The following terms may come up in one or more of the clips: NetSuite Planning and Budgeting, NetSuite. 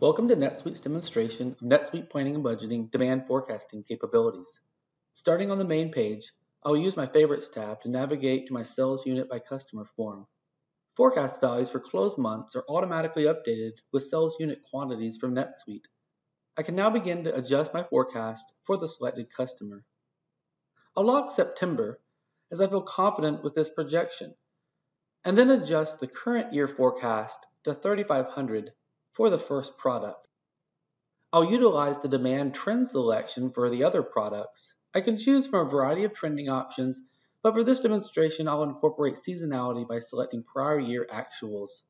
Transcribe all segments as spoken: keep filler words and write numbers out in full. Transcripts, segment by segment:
Welcome to NetSuite's demonstration of NetSuite Planning and Budgeting Demand Forecasting capabilities. Starting on the main page, I'll use my Favorites tab to navigate to my Sales Unit by Customer form. Forecast values for closed months are automatically updated with Sales Unit quantities from NetSuite. I can now begin to adjust my forecast for the selected customer. I'll log September as I feel confident with this projection, and then adjust the current year forecast to thirty-five hundred for the first product. I'll utilize the demand trend selection for the other products. I can choose from a variety of trending options, but for this demonstration I'll incorporate seasonality by selecting prior year actuals.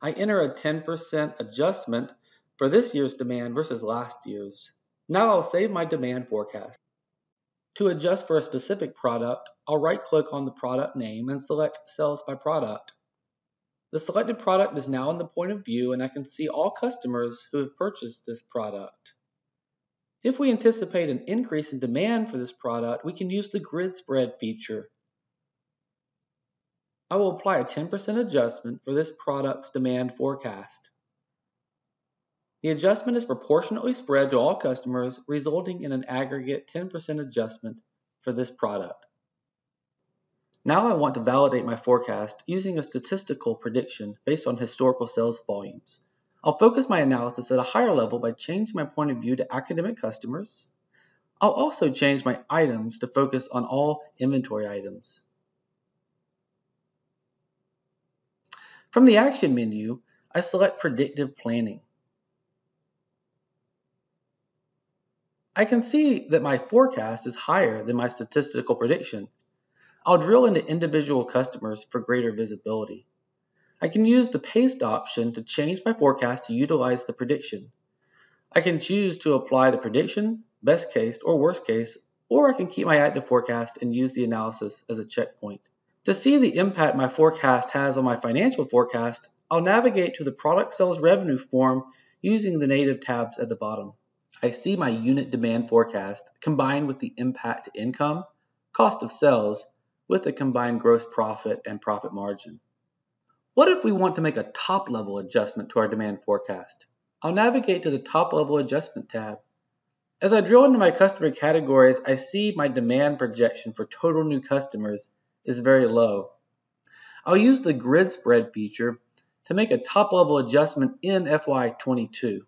I enter a ten percent adjustment for this year's demand versus last year's. Now I'll save my demand forecast. To adjust for a specific product, I'll right-click on the product name and select Sales by Product. The selected product is now in the point of view, and I can see all customers who have purchased this product. If we anticipate an increase in demand for this product, we can use the grid spread feature. I will apply a ten percent adjustment for this product's demand forecast. The adjustment is proportionately spread to all customers, resulting in an aggregate ten percent adjustment for this product. Now I want to validate my forecast using a statistical prediction based on historical sales volumes. I'll focus my analysis at a higher level by changing my point of view to academic customers. I'll also change my items to focus on all inventory items. From the action menu, I select predictive planning. I can see that my forecast is higher than my statistical prediction. I'll drill into individual customers for greater visibility. I can use the paste option to change my forecast to utilize the prediction. I can choose to apply the prediction, best case, or worst case, or I can keep my active forecast and use the analysis as a checkpoint. To see the impact my forecast has on my financial forecast, I'll navigate to the Product Sales Revenue form using the native tabs at the bottom. I see my unit demand forecast combined with the impact to income, cost of sales, with a combined gross profit and profit margin. What if we want to make a top-level adjustment to our demand forecast? I'll navigate to the top-level adjustment tab. As I drill into my customer categories, I see my demand projection for total new customers is very low. I'll use the grid spread feature to make a top-level adjustment in F Y twenty-two.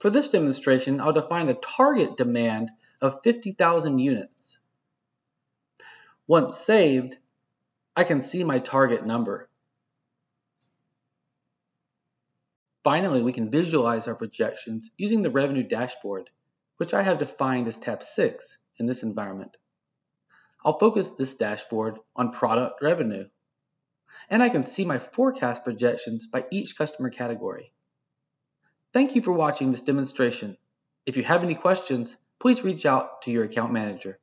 For this demonstration, I'll define a target demand of fifty thousand units. Once saved, I can see my target number. Finally, we can visualize our projections using the revenue dashboard, which I have defined as tab six in this environment. I'll focus this dashboard on product revenue, and I can see my forecast projections by each customer category. Thank you for watching this demonstration. If you have any questions, please reach out to your account manager.